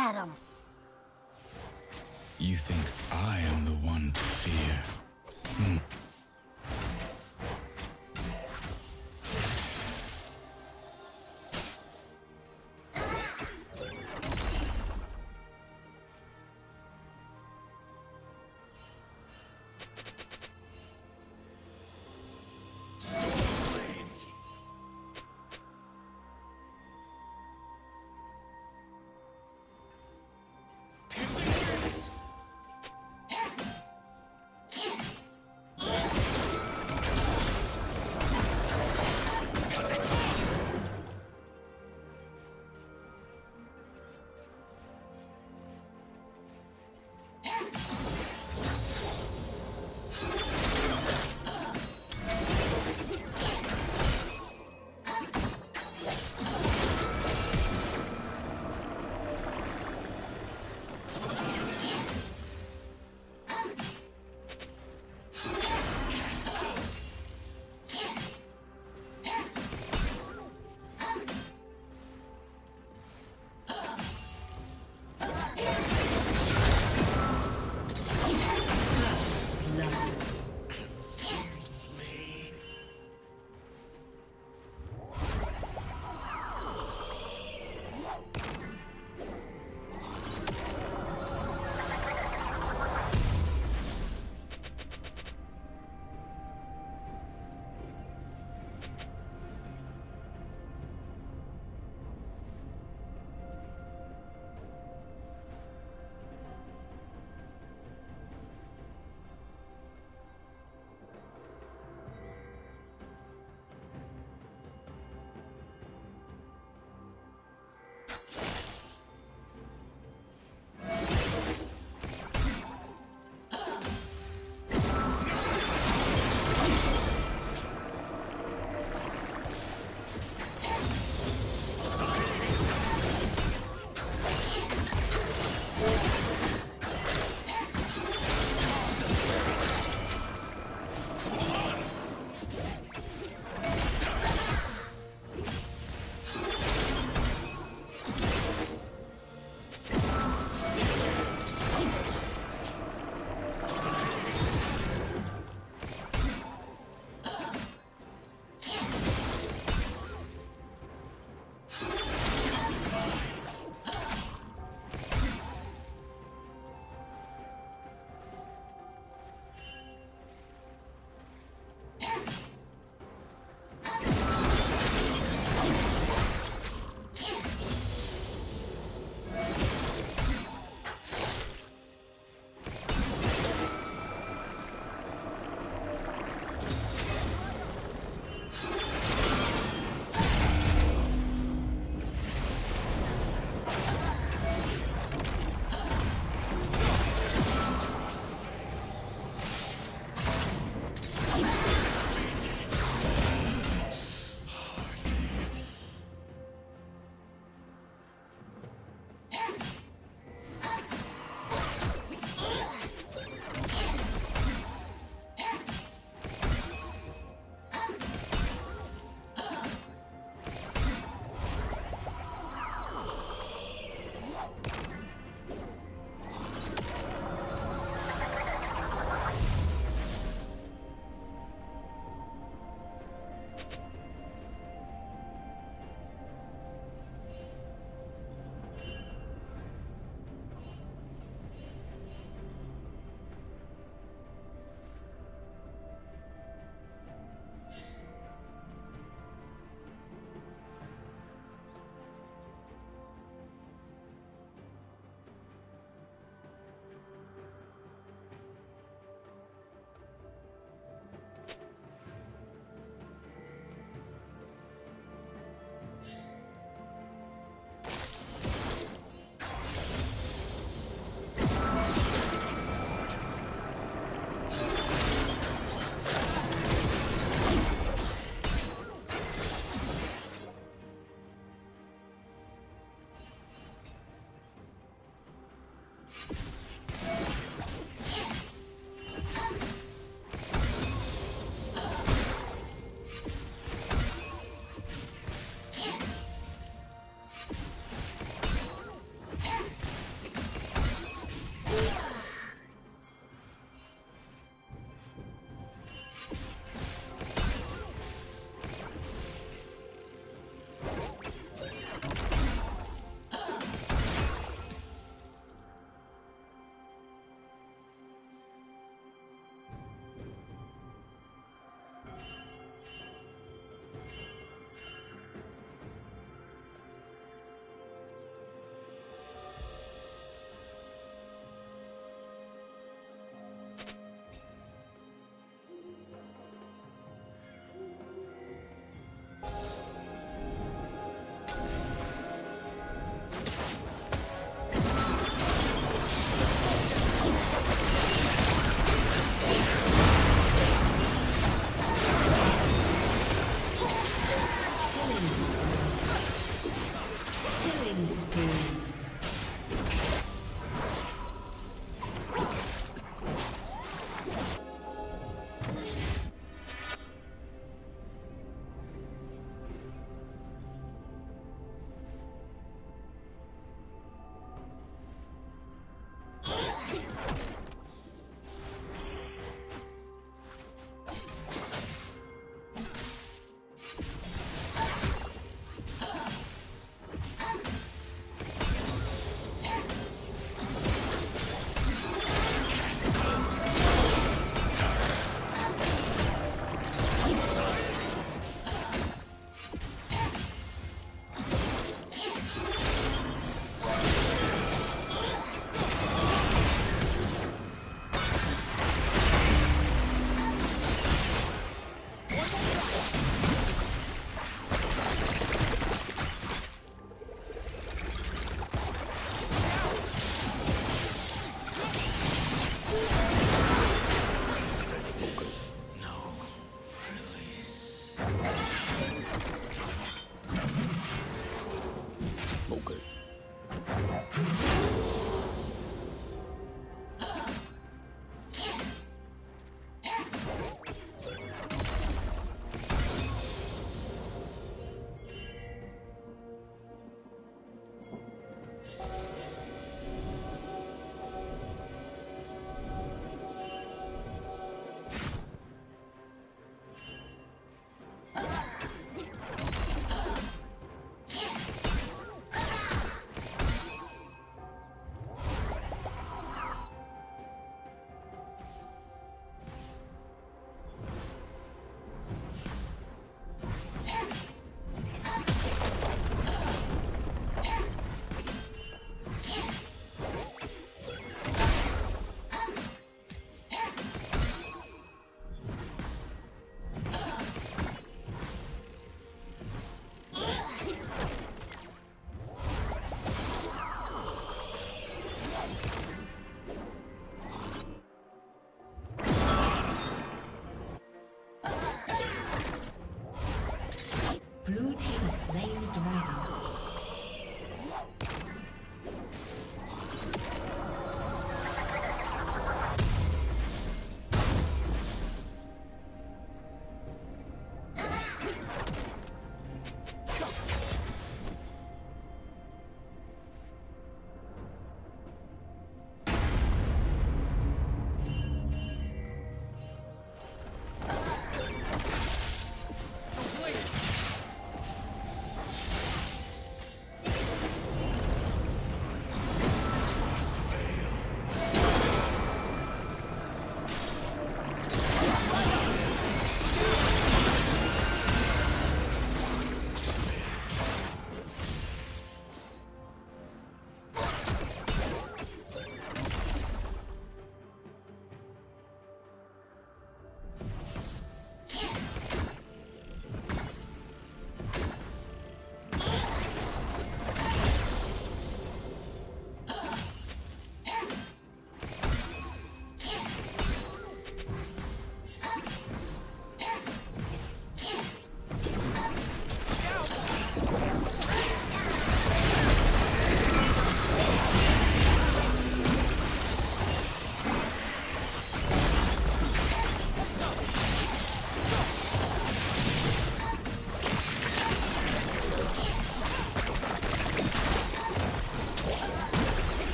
Adam. You think I am the one to fear?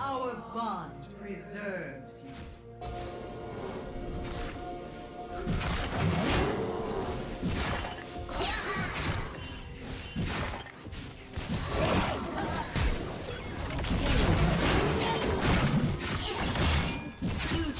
Our bond preserves you.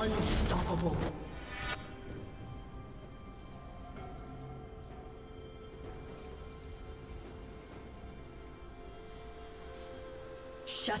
Unstoppable. Shut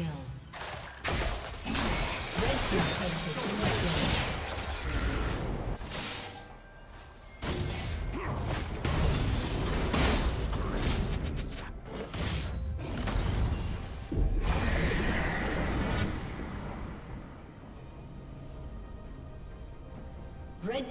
kill. Red team takes it to the kill. Red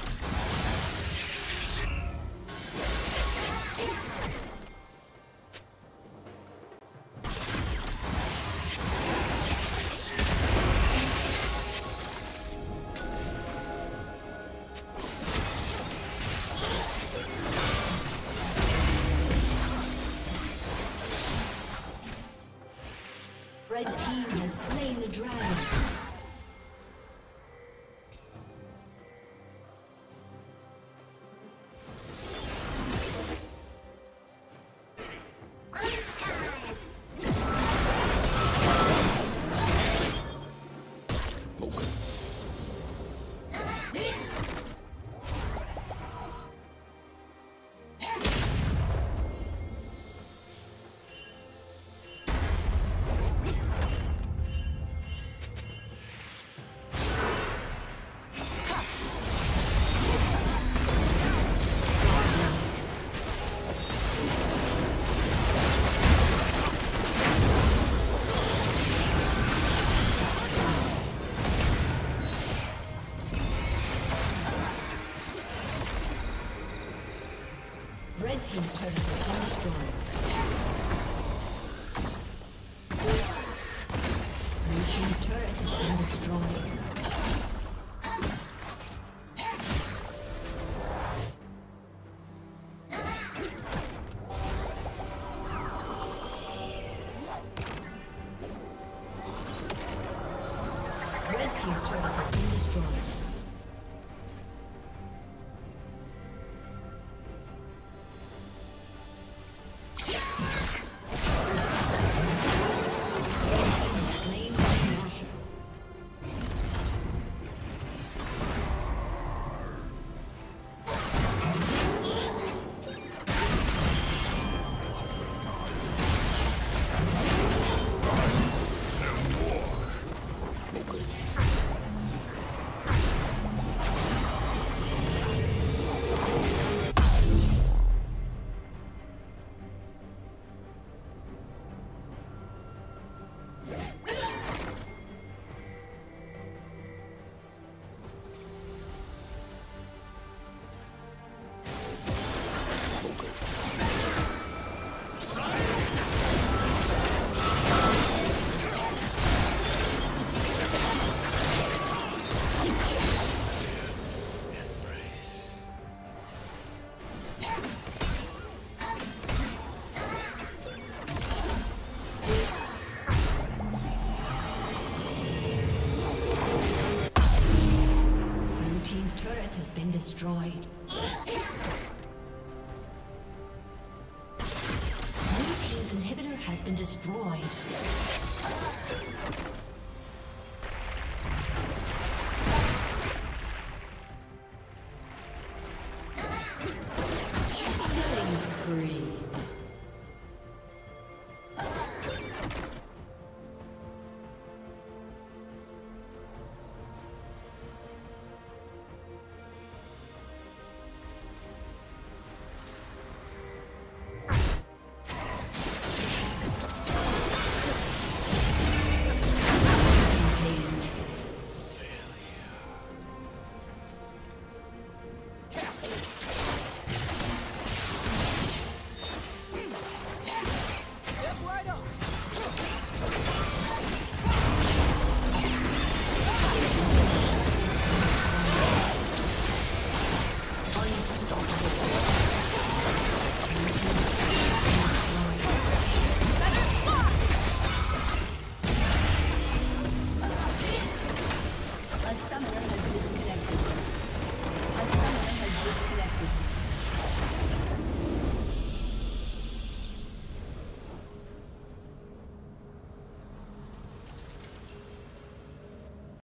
Red team has slain the dragon. Team's turret has been destroyed. Blue team's turret has been destroyed. Red team's turret has been destroyed. Destroyed. Blue team's inhibitor has been destroyed. Killing spree.